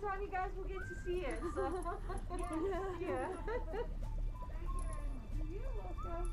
Time you guys will get to see it. So. Yes. Yeah. You're welcome.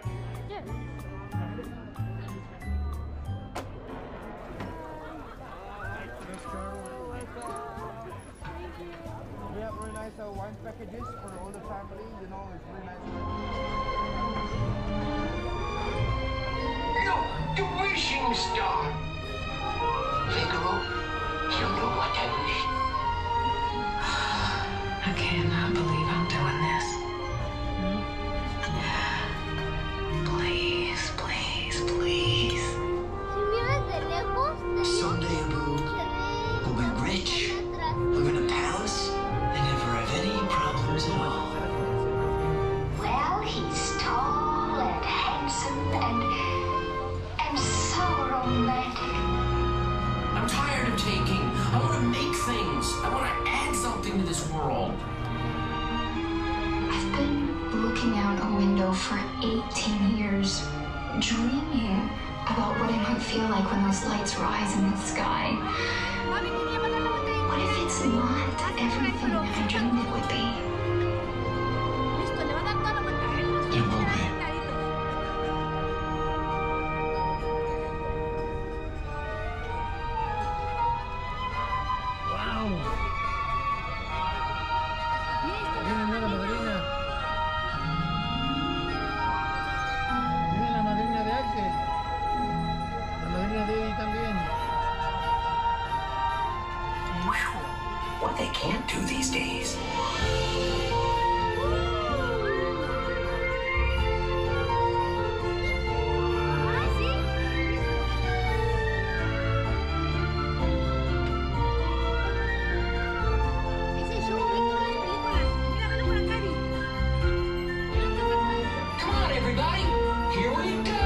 We have really nice wine packages for all the family, you know, it's really nice. Look, the wishing star! Figaro, you know what I wish. I cannot believe I'm doing this. Please, please, please. Someday, Abu, we'll be rich. Live in a palace and never have any problems at all. Well, he's tall and handsome and so romantic. I'm tired of taking. I want to make things. I want to add something to this world. I've been looking out a window for 18 years, dreaming about what it might feel like when those lights rise in the sky. What if it's not everything I dreamed it would be? It will be. Wow. Viene la madrina de Axel. La madrina de Eddie también. What they can't do these days. Come on, everybody, here we go.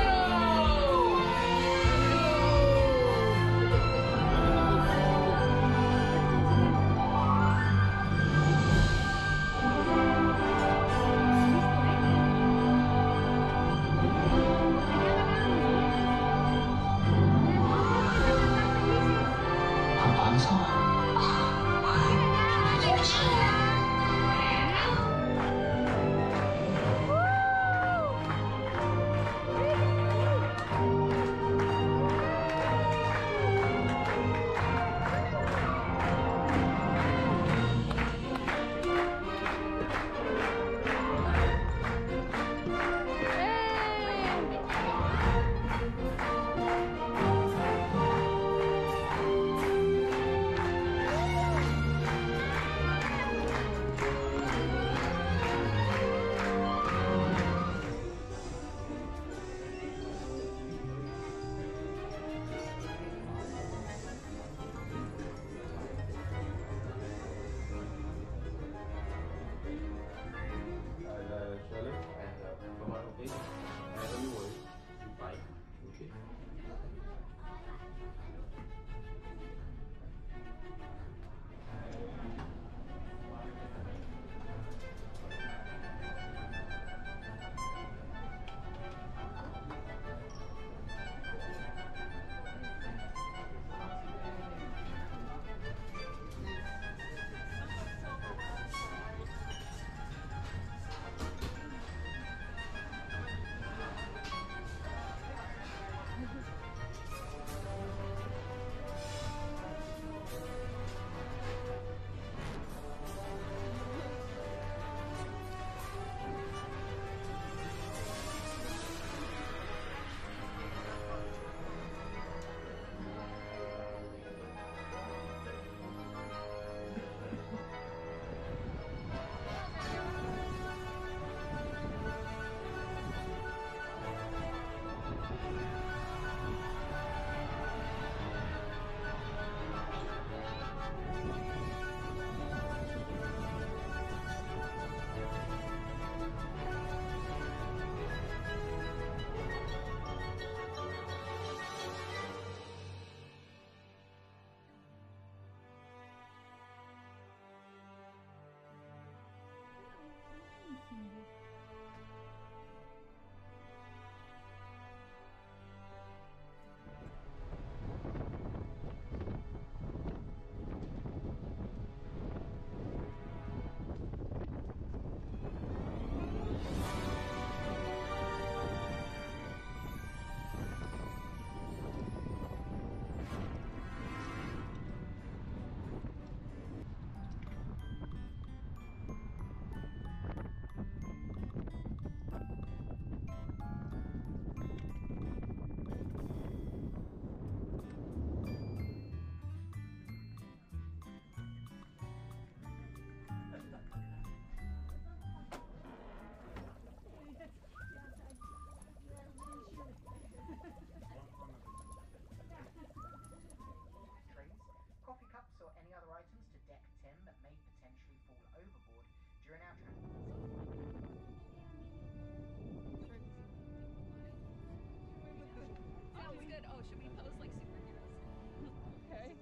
should we pose like superheroes? Okay.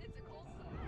It's a cold summer.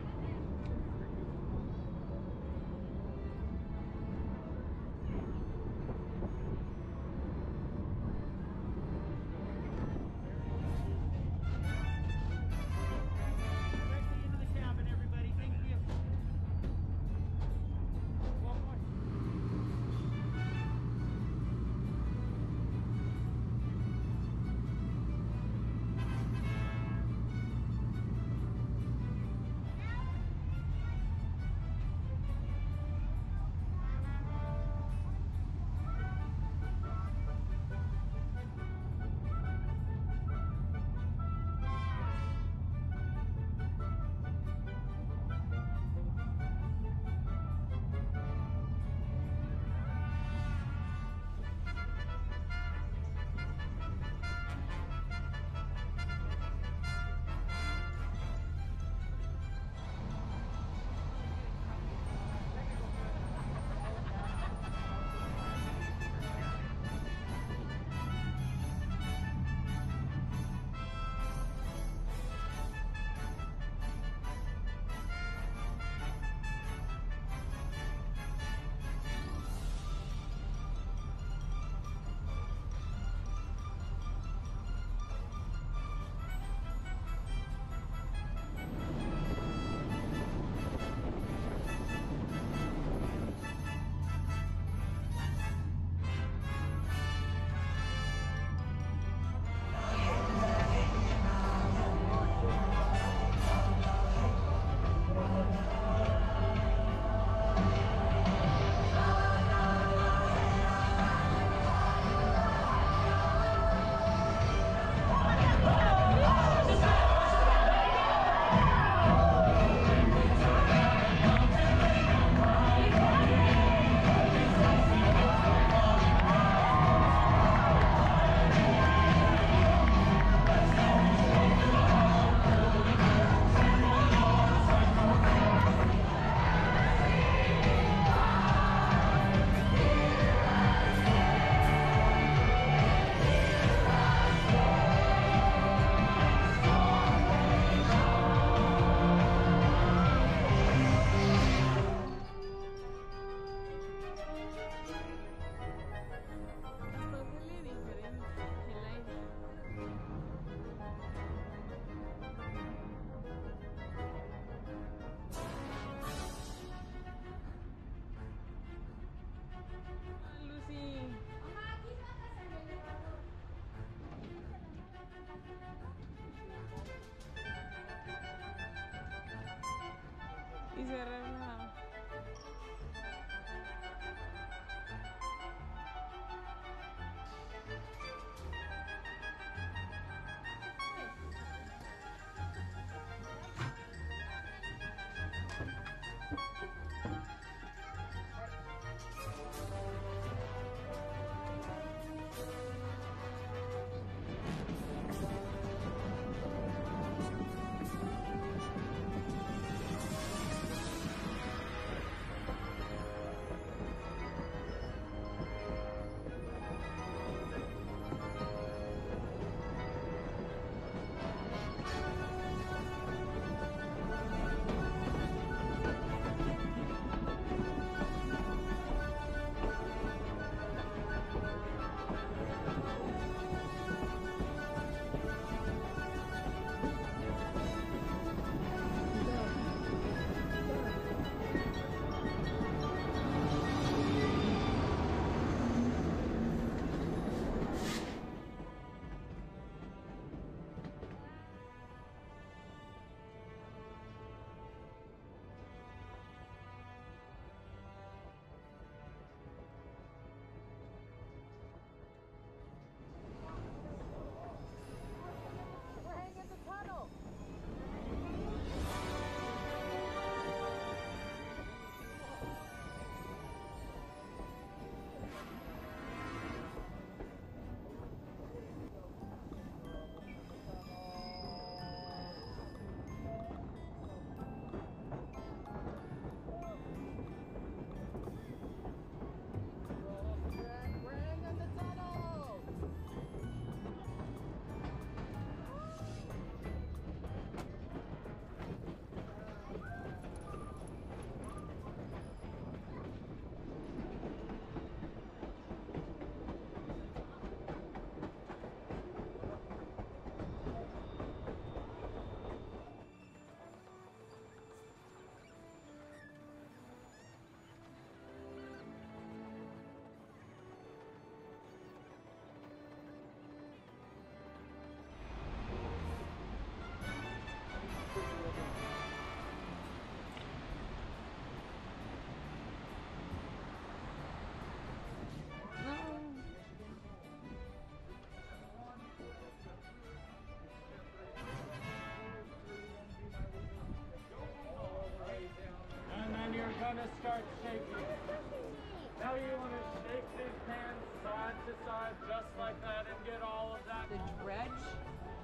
side just like that and get all of that. The dredge,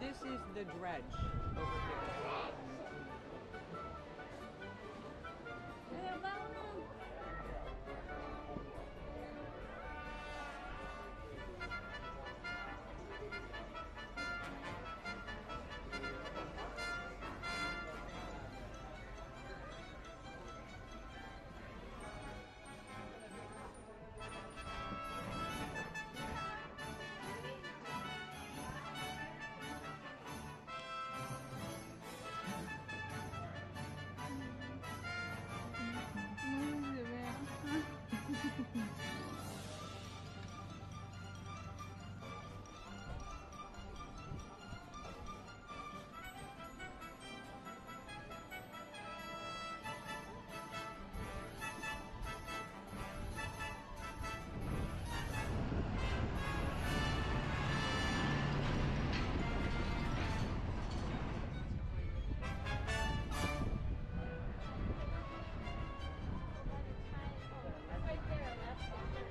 this is the dredge over here. Right there, left.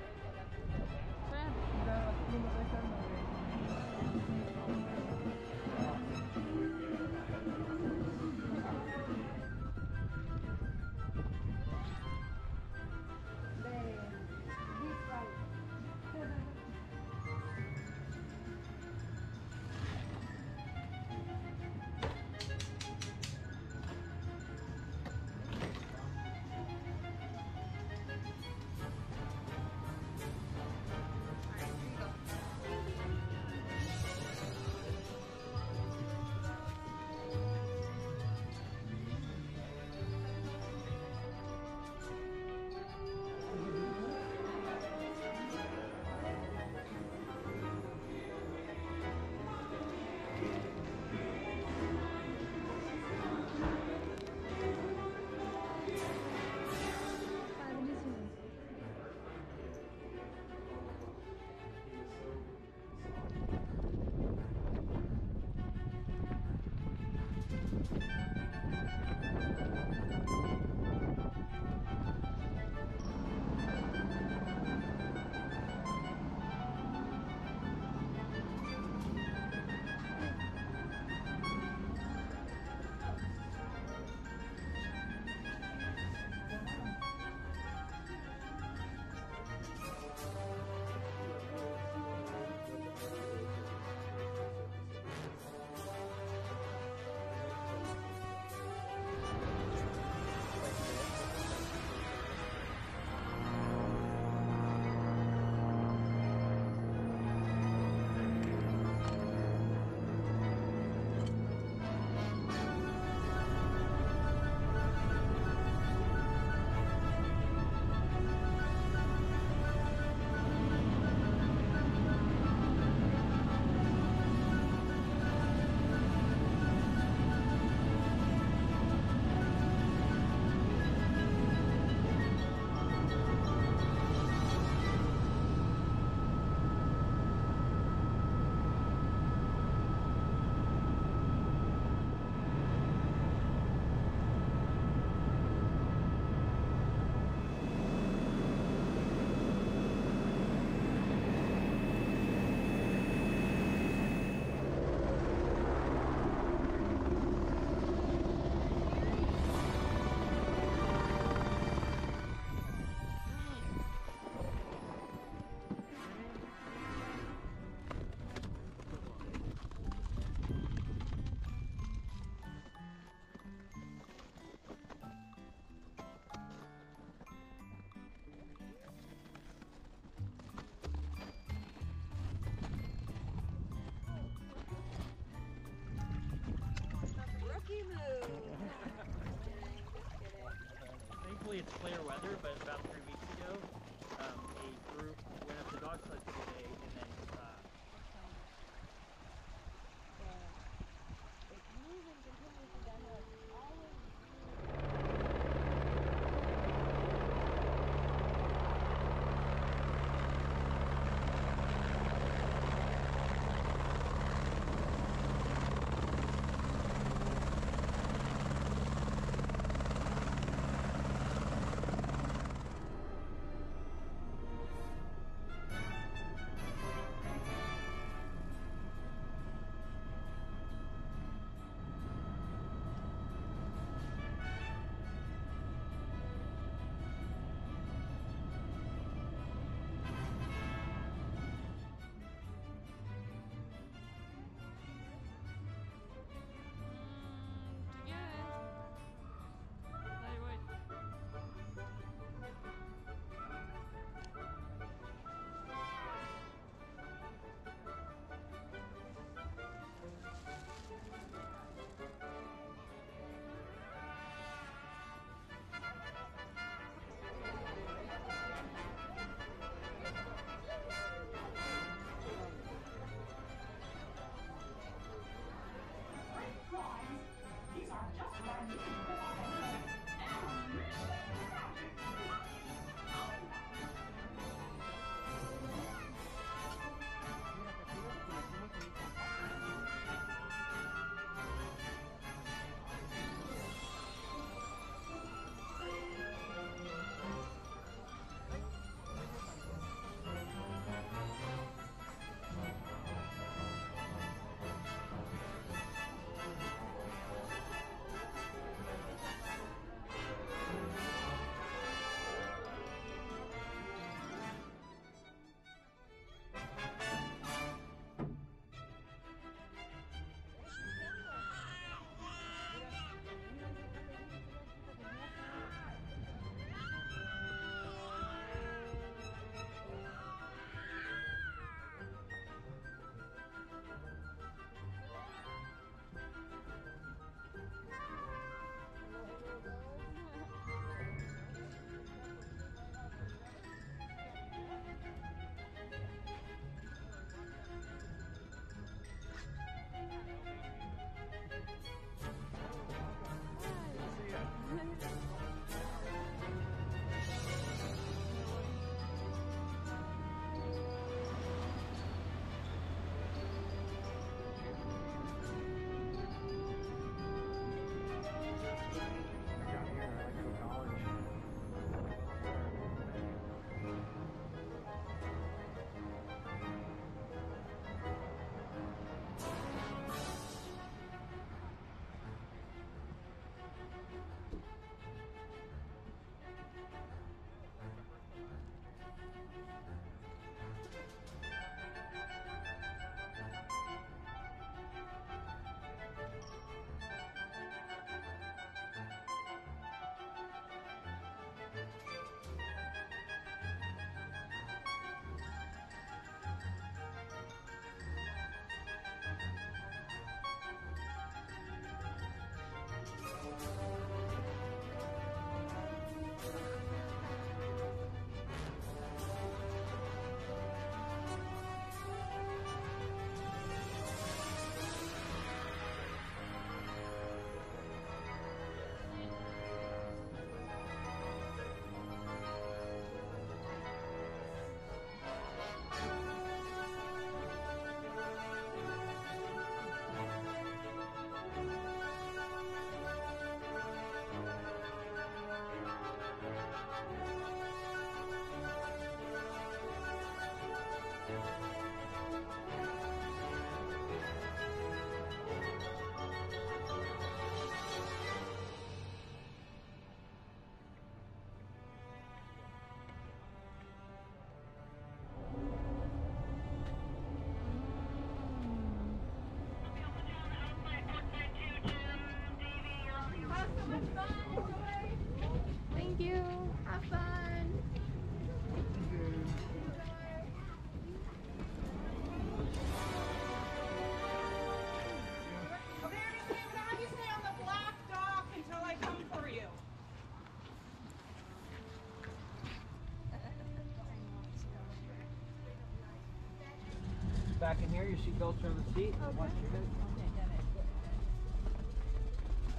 back in here. You should go through the seat. Okay. Watch your head. Okay, got it.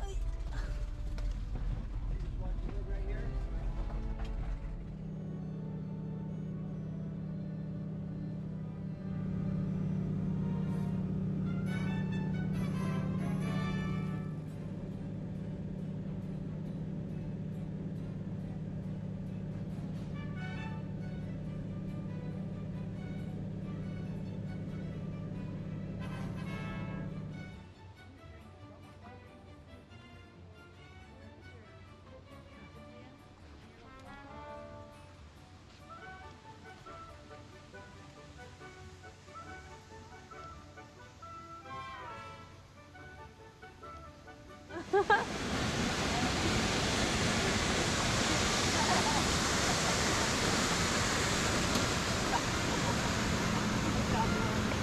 I just want you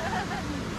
to live right here.